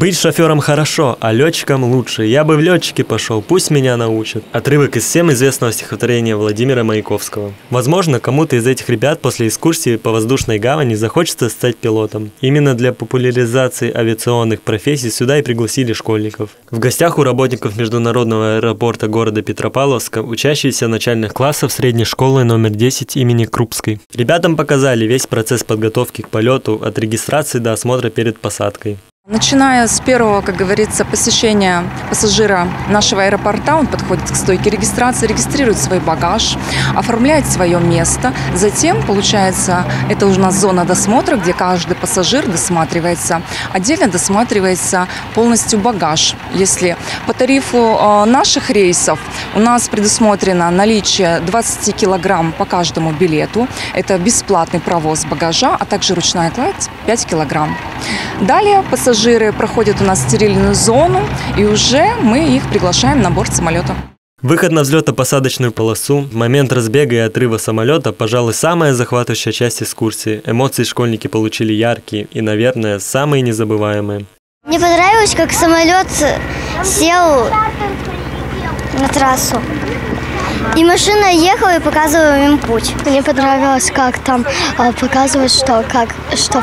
Быть шофером хорошо, а летчиком лучше. Я бы в летчики пошел, пусть меня научат. Отрывок из всем известного стихотворения Владимира Маяковского. Возможно, кому-то из этих ребят после экскурсии по воздушной гавани захочется стать пилотом. Именно для популяризации авиационных профессий сюда и пригласили школьников. В гостях у работников международного аэропорта города Петропавловска учащиеся начальных классов средней школы номер 10 имени Крупской. Ребятам показали весь процесс подготовки к полету от регистрации до осмотра перед посадкой. Начиная с первого, как говорится, посещения пассажира нашего аэропорта, он подходит к стойке регистрации, регистрирует свой багаж, оформляет свое место. Затем, получается, это уже у нас зона досмотра, где каждый пассажир досматривается. Отдельно досматривается полностью багаж. Если по тарифу наших рейсов у нас предусмотрено наличие 20 килограмм по каждому билету, это бесплатный провоз багажа, а также ручная кладь 5 килограмм. Далее пассажиры проходят у нас стерильную зону, и уже мы их приглашаем на борт самолета. Выход на взлетно-посадочную полосу, момент разбега и отрыва самолета, пожалуй, самая захватывающая часть экскурсии. Эмоции школьники получили яркие и, наверное, самые незабываемые. Мне понравилось, как самолет сел на трассу. И машина ехала и показывала им путь. Мне понравилось, как там показывают, что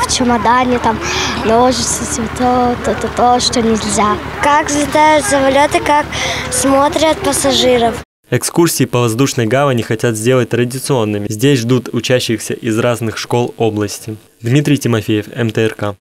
в чемодане, там ножицы, цветок, то, что нельзя. Как взлетают самолеты, как смотрят пассажиров. Экскурсии по воздушной гавани хотят сделать традиционными. Здесь ждут учащихся из разных школ области. Дмитрий Тимофеев, МТРК.